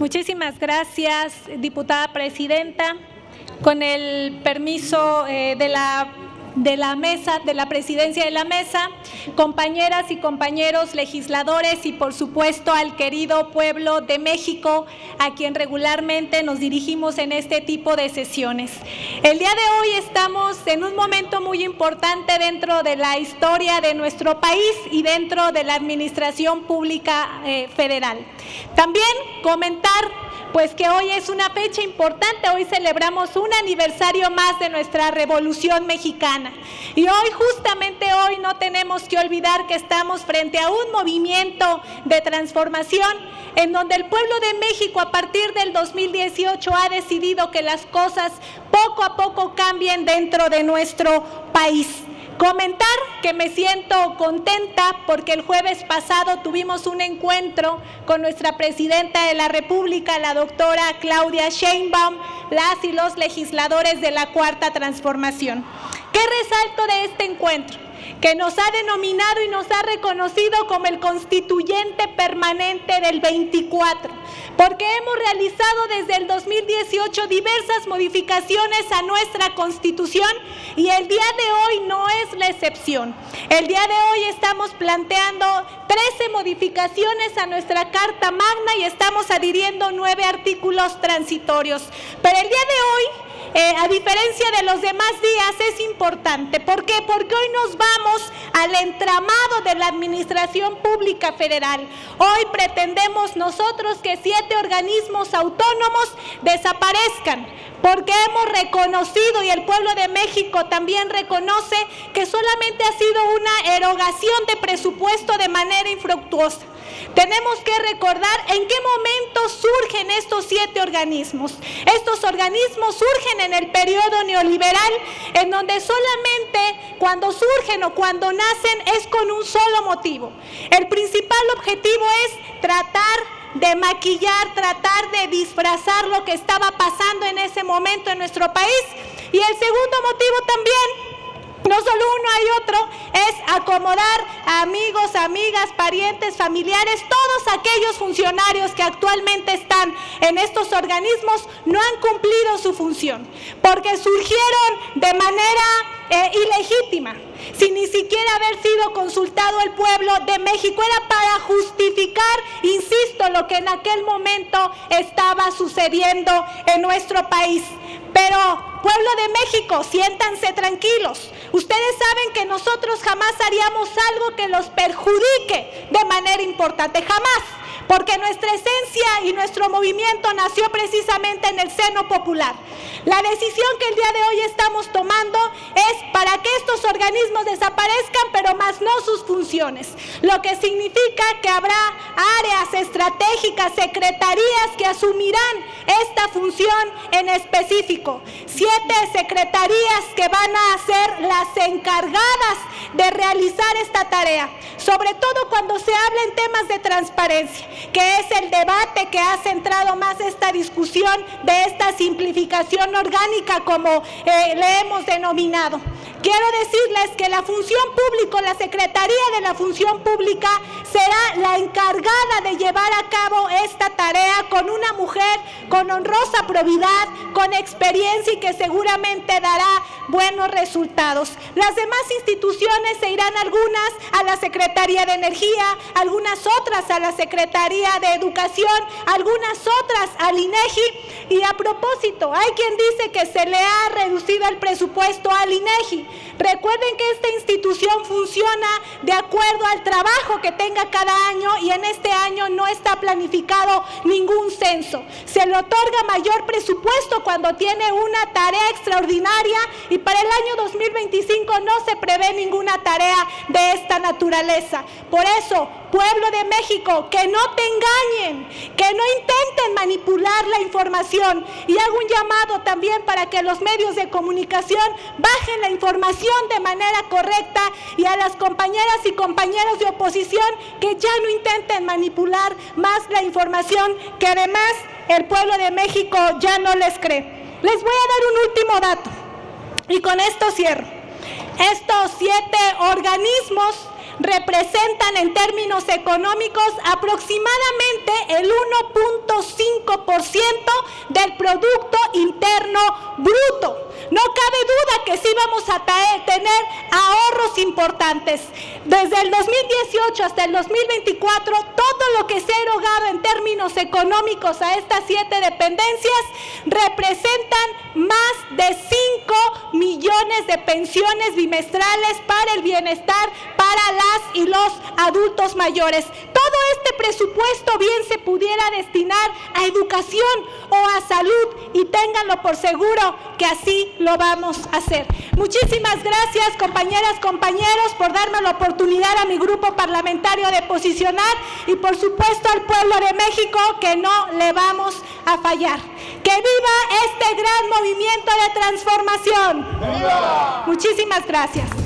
Muchísimas gracias, diputada presidenta. Con el permiso de la mesa, de la presidencia de la mesa, compañeras y compañeros legisladores y por supuesto al querido pueblo de México, a quien regularmente nos dirigimos en este tipo de sesiones. El día de hoy estamos en un momento muy importante dentro de la historia de nuestro país y dentro de la Administración Pública Federal. También comentar pues que hoy es una fecha importante, hoy celebramos un aniversario más de nuestra Revolución Mexicana. Y hoy, justamente hoy, no tenemos que olvidar que estamos frente a un movimiento de transformación en donde el pueblo de México a partir del 2018 ha decidido que las cosas poco a poco cambien dentro de nuestro país. Comentar que me siento contenta porque el jueves pasado tuvimos un encuentro con nuestra presidenta de la República, la doctora Claudia Sheinbaum, las y los legisladores de la Cuarta Transformación. ¿Qué resalto de este encuentro? Que nos ha denominado y nos ha reconocido como el constituyente permanente del 24, porque hemos realizado desde el 2018 diversas modificaciones a nuestra Constitución y el día de hoy no es la excepción. El día de hoy estamos planteando 13 modificaciones a nuestra Carta Magna y estamos adhiriendo 9 artículos transitorios. Pero el día de hoy, a diferencia de los demás días, es importante. ¿Por qué? Porque hoy nos vamos al entramado de la Administración Pública Federal. Hoy pretendemos nosotros que 7 organismos autónomos desaparezcan, porque hemos reconocido y el pueblo de México también reconoce que solamente ha sido una erogación de presupuesto de manera infructuosa. Tenemos que recordar en qué momento surgen estos 7 organismos. Estos organismos surgen en el periodo neoliberal, en donde solamente cuando surgen o cuando nacen es con un solo motivo. El principal objetivo es tratar de maquillar, tratar de disfrazar lo que estaba pasando en ese momento en nuestro país. Y el segundo motivo también, no solo uno hay otro, es acomodar a amigos, amigas, parientes, familiares, todos aquellos funcionarios que actualmente están en estos organismos no han cumplido su función, porque surgieron de manera ilegítima, sin ni siquiera haber sido consultado el pueblo de México. Era para justificar, insisto, lo que en aquel momento estaba sucediendo en nuestro país. Pero, pueblo de México, siéntanse tranquilos. Ustedes saben que nosotros jamás haríamos algo que los perjudique de manera importante, jamás, porque nuestra esencia y nuestro movimiento nació precisamente en el seno popular. La decisión que el día de hoy estamos tomando es para que estos organismos desaparezcan, pero más no sus funciones, lo que significa que habrá áreas estratégicas, secretarías que asumirán esta función en específico. 7 secretarías que van a ser las encargadas de realizar esta tarea, sobre todo cuando se habla en temas de transparencia, que es el debate que ha centrado más esta discusión de esta simplificación orgánica, como le hemos denominado. Quiero decirles que la función pública, la Secretaría de la Función Pública, será la encargada de llevar a cabo esta tarea con una mujer con honrosa probidad, con experiencia y que seguramente dará buenos resultados. Las demás instituciones se irán algunas a la Secretaría de Energía, algunas otras a la Secretaría de Educación, algunas otras al INEGI. Y a propósito, hay quien dice que se le ha reducido el presupuesto al INEGI. Recuerden que esta institución funciona de acuerdo al trabajo que tenga cada año y en este año no está planificado ningún censo. Se le otorga mayor presupuesto cuando tiene una tarea extraordinaria y para el año 2025 no se prevé ninguna tarea de esta naturaleza. Por eso, pueblo de México, que no te engañen, que no intenten manipular la información. Y hago un llamado también para que los medios de comunicación bajen la información de manera correcta y a las compañeras y compañeros de oposición que ya no intenten manipular más la información, que además el pueblo de México ya no les cree. Les voy a dar un último dato y con esto cierro. Estos 7 organismos representan en términos económicos aproximadamente el 1.5% del Producto Interno Bruto. No cabe duda que sí vamos a tener ahorros importantes. Desde el 2018 hasta el 2024, todo lo que se ha erogado en términos económicos a estas 7 dependencias representan más de 5 millones de pensiones bimestrales para el bienestar para las y los adultos mayores. Todo este presupuesto bien se pudiera destinar a educación o a salud, y ténganlo por seguro que así lo vamos a hacer. Muchísimas gracias, compañeras, compañeros, por darme la oportunidad a mi grupo parlamentario de posicionar, y por supuesto al pueblo de México, que no le vamos a fallar. ¡Que viva este gran movimiento de transformación! ¡Viva! Muchísimas gracias.